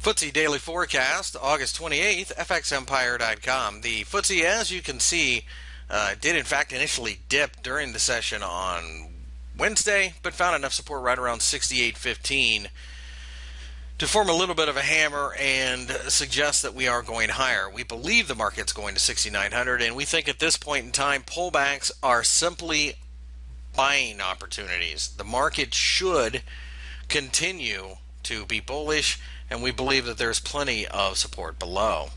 FTSE Daily Forecast, August 28th, FXEmpire.com. The FTSE, as you can see, did in fact initially dip during the session on Wednesday, but found enough support right around 68.15 to form a little bit of a hammer and suggest that we are going higher. We believe the market's going to 6,900, and we think at this point in time, pullbacks are simply buying opportunities. The market should continue to be bullish, and we believe that there's plenty of support below.